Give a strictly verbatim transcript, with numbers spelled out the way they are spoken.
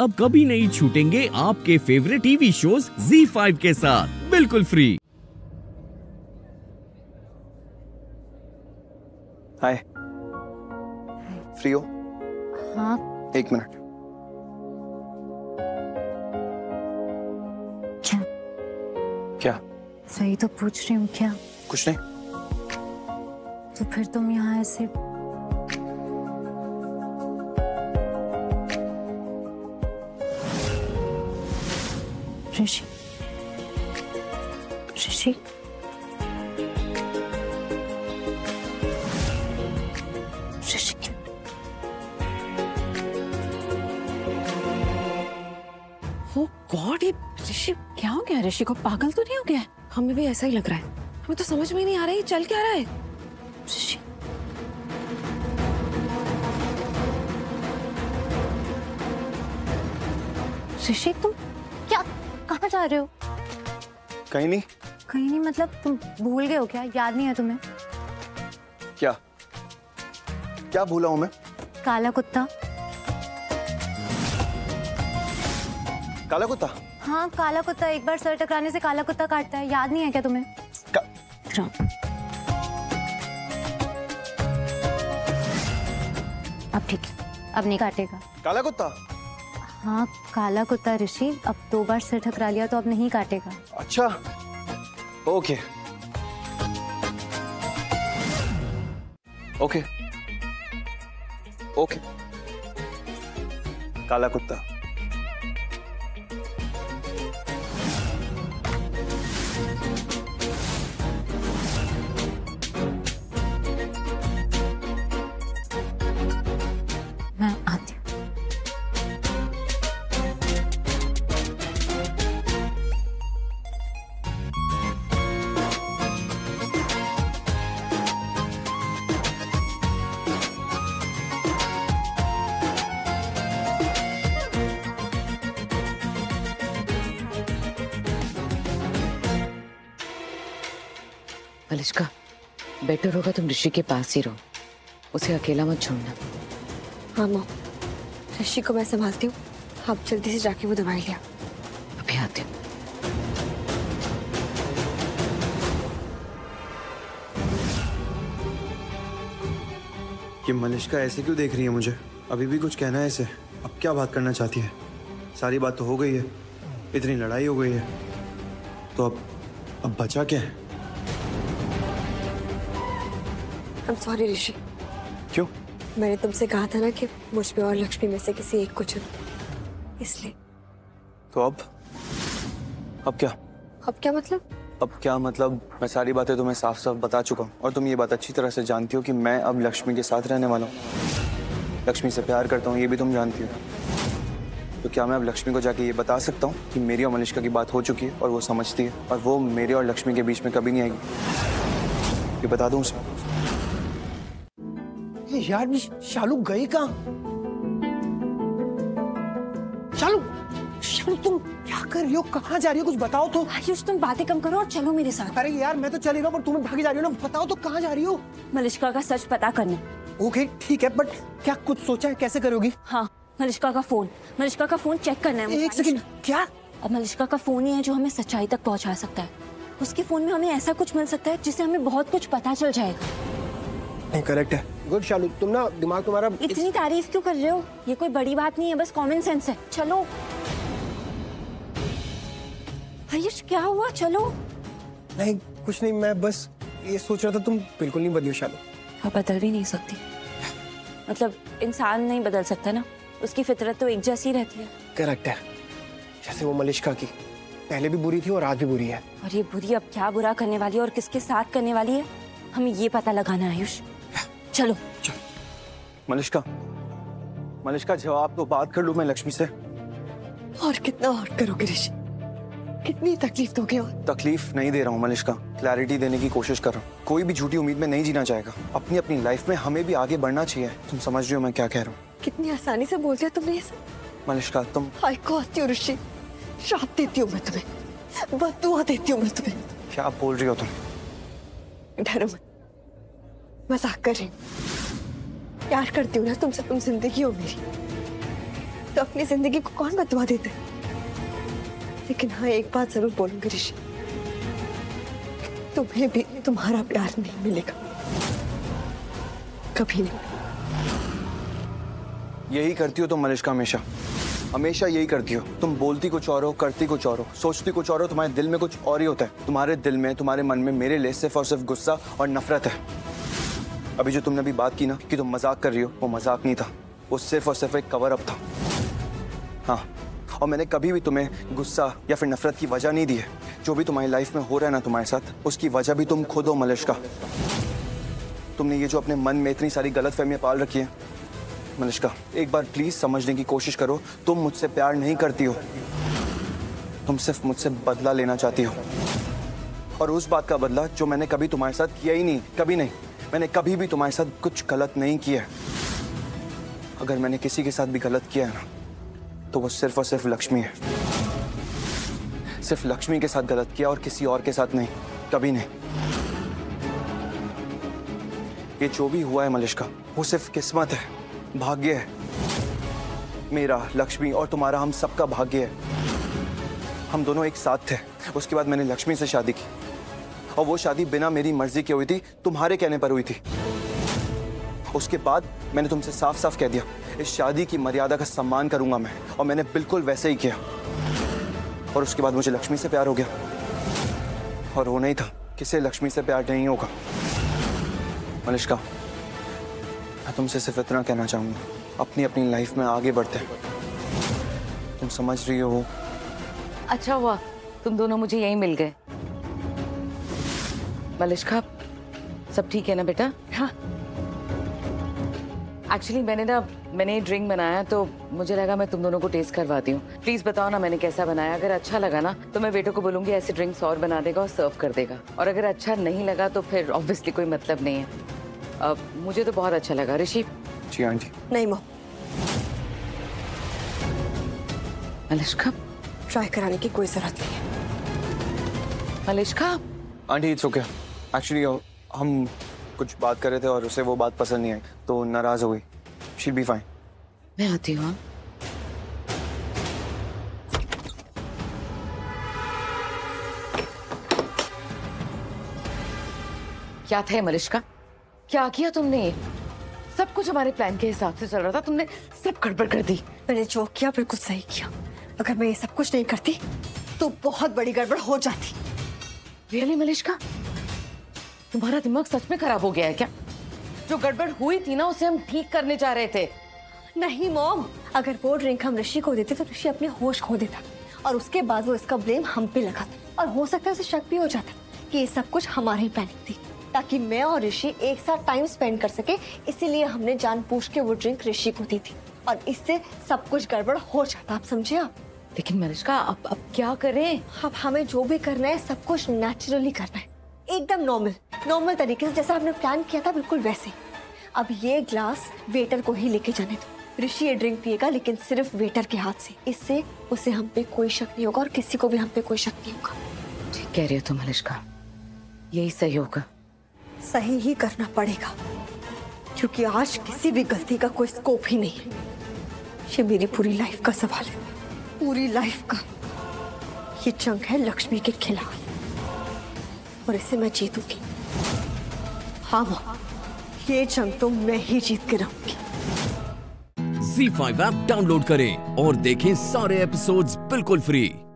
अब कभी नहीं छूटेंगे आपके favourite TV shows Zee five के साथ बिल्कुल फ्री। हाय, फ्री हो? हाँ। एक मिनट। क्या? क्या? सही तो पूछ रही हूँ क्या? कुछ नहीं। तो फिर तुम यहाँ ऐसे ऋषि ऋषि ऋषि ओ गॉड, ये ऋषि क्या हो गया? ऋषि को पागल तो नहीं हो गया? हमें भी ऐसा ही लग रहा है। हमें तो समझ में नहीं आ रहा है चल क्या रहा है। ऋषि ऋषि तुम क्या कहाँ जा रहे हो? कहीं नहीं। कहीं नहीं मतलब तुम भूल गए हो क्या? याद नहीं है तुम्हें? क्या क्या भूला हूँ मैं? काला कुत्ता। काला कुत्ता? हाँ काला कुत्ता। एक बार सर टकराने से काला कुत्ता काटता है, याद नहीं है क्या तुम्हें? अब ठीक है, अब नहीं काटेगा। काला कुत्ता? हाँ काला कुत्ता ऋषि। अब दो बार सिर ठकरा लिया तो अब नहीं काटेगा। अच्छा ओके ओके ओके। काला कुत्ता मलिश्का, बेटर होगा तुम ऋषि के पास ही रहो, उसे अकेला मत छोड़ना। हाँ माँ, ऋषि को मैं संभालती हूँ, आप जल्दी से जाके वो दवाई लिया। अभी आते हूँ। ये मलिश्का ऐसे क्यों देख रही है मुझे? अभी भी कुछ कहना है इसे? अब क्या बात करना चाहती है? सारी बात तो हो गई है, इतनी लड़ाई हो गई है, तो अब अब बचा क्या है? I'm sorry ऋषि। क्यों? मैंने तुमसे कहा था ना कि मुझ पे और लक्ष्मी में से किसी एक को चुनो, इसलिए। तो अब अब क्या? अब क्या मतलब? अब क्या मतलब? मैं सारी बातें तुम्हें साफ साफ बता चुका हूँ और तुम ये बात अच्छी तरह से जानती हो कि मैं अब लक्ष्मी के साथ रहने वाला हूँ। लक्ष्मी से प्यार करता हूँ ये भी तुम जानती हो। तो क्या मैं अब लक्ष्मी को जाके ये बता सकता हूँ कि मेरी और मलिश्का की बात हो चुकी है और वो समझती है और वो मेरे और लक्ष्मी के बीच में कभी नहीं आएगी? ये बता दूँ उसे? यार मैं शालू गई कहाँ? शालू शालू तुम क्या कर रही हो? कहाँ जा रही हो? कुछ बताओ तो। आयुष तुम बातें कम करो और चलो मेरे साथ। अरे यार मैं तो चली रहा हूँ पर तुम भागी जा रही हो ना, बताओ तो कहाँ जा रही हो? मलिश्का का सच पता करने। ओके ठीक है, बट क्या कुछ सोचा है कैसे करोगी? हाँ मलिश्का का फोन, मलिश्का का फोन चेक करना है। एक सेकेंड, क्या? अब मलिश्का का फोन ही है जो हमें सच्चाई तक पहुँचा सकता है। उसके फोन में हमें ऐसा कुछ मिल सकता है जिससे हमें बहुत कुछ पता चल जाएगा। करेक्ट है, गुड शालू, तुम ना दिमाग तुम्हारा इतनी इस... तारीफ क्यों कर रहे हो? ये कोई बड़ी बात नहीं है, बस कॉमन सेंस है। चलो आयुष क्या हुआ? चलो। नहीं कुछ नहीं, मैं बस ये सोच रहा था तुम बिल्कुल नहीं बदली हो शालू। हाँ बदल भी नहीं सकती, मतलब इंसान नहीं बदल सकता ना, उसकी फितरत तो एक जैसी रहती है। करेक्ट है, जैसे वो मलिश्का की पहले भी बुरी थी और आज भी बुरी है। और ये बुरी अब क्या बुरा करने वाली है और किसके साथ करने वाली है, हमें ये पता लगाना है आयुष। चलो चलो। मलिश्का मलिश्का जवाब तो, बात कर लूं मैं लक्ष्मी से। और कितना और करोगे ऋषि? कितनी तकलीफ दोगे? और तकलीफ नहीं दे रहा हूँ मलिश्का, क्लैरिटी देने की कोशिश कर रहा हूँ। कोई भी झूठी उम्मीद में नहीं जीना चाहेगा, अपनी अपनी लाइफ में हमें भी आगे बढ़ना चाहिए। तुम समझ रही हो मैं क्या कह रहा हूँ? कितनी आसानी से बोलते हो तुमने ये सब मलिश्का। तुम हाय कोसती हो ऋषि, श्राप देती हूँ मैं तुम्हें, बददुआ देती हूँ मैं तुम्हें। क्या बोल रही हो तुम? डरो मत, मजाक कर रही हूँ, प्यार करती हूँ ना तुमसे, तुम जिंदगी हो मेरी। तो अपनी जिंदगी को कौन बतवा देता है। लेकिन हाँ, एक बात जरूर बोलूंगी ऋषि, तुम्हें भी तुम्हारा प्यार नहीं मिलेगा, कभी नहीं। यही करती हो तुम मलिश्का, हमेशा हमेशा यही करती हो तुम। बोलती कुछ और हो, करती कुछ और हो, सोचती कुछ और हो, तुम्हारे दिल में कुछ और ही होता है। तुम्हारे दिल में, तुम्हारे मन में मेरे लिए सिर्फ और सिर्फ गुस्सा और नफरत है। अभी जो तुमने अभी बात की ना कि तुम मजाक कर रही हो, वो मजाक नहीं था, वो सिर्फ और सिर्फ एक कवर अप था। हाँ, और मैंने कभी भी तुम्हें गुस्सा या फिर नफरत की वजह नहीं दी है। जो भी तुम्हारी लाइफ में हो रहा है ना तुम्हारे साथ, उसकी वजह भी तुम खुद हो मलिश्का। तुमने ये जो अपने मन में इतनी सारी गलतफहमियां पाल रखी है मलिश्का, एक बार प्लीज समझने की कोशिश करो। तुम मुझसे प्यार नहीं करती हो, तुम सिर्फ मुझसे बदला लेना चाहती हो, और उस बात का बदला जो मैंने कभी तुम्हारे साथ किया ही नहीं। कभी नहीं, मैंने कभी भी तुम्हारे साथ कुछ गलत नहीं किया है। अगर मैंने किसी के साथ भी गलत किया है ना, तो वो सिर्फ और सिर्फ लक्ष्मी है। सिर्फ लक्ष्मी के साथ गलत किया और किसी और के साथ नहीं, कभी नहीं। ये जो भी हुआ है मलिश्का, वो सिर्फ किस्मत है, भाग्य है। मेरा, लक्ष्मी और तुम्हारा, हम सबका भाग्य है। हम दोनों एक साथ थे, उसके बाद मैंने लक्ष्मी से शादी की, और वो शादी बिना मेरी मर्जी के हुई थी, तुम्हारे कहने पर हुई थी। उसके बाद मैंने तुमसे साफ साफ कह दिया, इस शादी की मर्यादा का सम्मान करूंगा मैं, और मैंने बिल्कुल वैसे ही किया। और उसके बाद मुझे लक्ष्मी से प्यार हो गया, और वो नहीं था, किसे लक्ष्मी से प्यार नहीं होगा। मलिश्का, मैं तुमसे सिर्फ इतना कहना चाहूँगा, अपनी अपनी लाइफ में आगे बढ़ते हैं। तुम समझ रही हो। अच्छा हुआ तुम दोनों मुझे यहीं मिल गए। मलिश्का, सब ठीक है ना बेटा? हाँ। एक्चुअली मैंने ना मैंने ड्रिंक बनाया, तो मुझे लगा मैं तुम दोनों को टेस्ट करवाती हूँ। प्लीज़ बताओ ना मैंने कैसा बनाया। अगर अच्छा लगा ना तो मैं बेटों को बोलूँगी ऐसे ड्रिंक्स और बना देगा और सर्व कर देगा, और अगर अच्छा नहीं लगा तो फिर ऑब्वियसली कोई मतलब नहीं है। अब मुझे तो बहुत अच्छा लगा। ऋषि जी। आंटी नहीं मॉम, मलिश्का ट्राई कराने की कोई जरूरत नहीं है। Malishka. Aunty it's okay, actually हम कुछ बात कर रहे थे और उसे वो बात पसंद नहीं आई, तो नाराज हो गई। She will be fine. मैं आती हूँ। क्या था मलिश्का, क्या किया तुमने? सब कुछ हमारे प्लान के हिसाब से चल रहा था, तुमने सब गड़बड़ कर दी। मैंने जो किया बिल्कुल सही किया। अगर मैं ये सब कुछ नहीं करती तो बहुत बड़ी गड़बड़ हो जाती। रियली मलिश्का, तुम्हारा दिमाग सच में खराब हो गया है क्या? जो गड़बड़ हुई थी ना, उसे हम ठीक करने जा रहे थे। नहीं मॉम, अगर वो ड्रिंक हम ऋषि को देते तो ऋषि अपने होश खो देता, और उसके बाद वो इसका ब्लेम हम पे लगाता, और हो सकता है उसे शक भी हो जाता कि ये सब कुछ हमारी ही प्लानिंग थी, ताकि मैं और ऋषि एक साथ टाइम स्पेंड कर सके। इसीलिए हमने जानबूझ के वो ड्रिंक ऋषि को दी थी, और इससे सब कुछ गड़बड़ हो जाता। आप समझे आप? लेकिन मलिश्का, अब अब क्या करें? अब हमें जो भी करना है सब कुछ नेचुरली करना है, एकदम नॉर्मल नॉर्मल तरीके से, जैसा हमने प्लान किया था बिल्कुल वैसे। अब ये ग्लास वेटर को ही लेके जाने दो। ऋषि ये ड्रिंक पिएगा, लेकिन सिर्फ वेटर के हाथ से। इससे उसे हम पे कोई शक नहीं होगा, और किसी को भी हम पे कोई शक नहीं होगा। ठीक कह रही हो तुम मलिश्का, यही सही होगा। सही ही करना पड़ेगा, क्योंकि आज किसी भी गलती का कोई स्कोप ही नहीं है। ये मेरी पूरी लाइफ का सवाल है, पूरी लाइफ का। ये जंग है लक्ष्मी के खिलाफ, और इसे मैं जीतूंगी। हाँ मां, ये जंग तो मैं ही जीत के रहूंगी। ज़ी फाइव ऐप डाउनलोड करें और देखें सारे एपिसोड्स बिल्कुल फ्री।